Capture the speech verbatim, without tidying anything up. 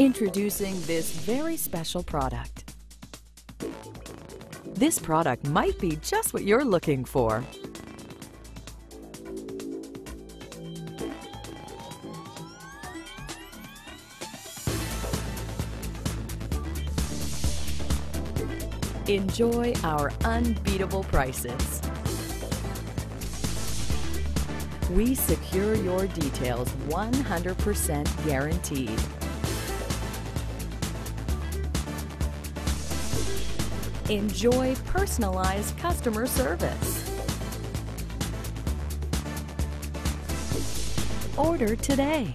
Introducing this very special product. This product might be just what you're looking for. Enjoy our unbeatable prices. We secure your details one hundred percent guaranteed. Enjoy personalized customer service. Order today.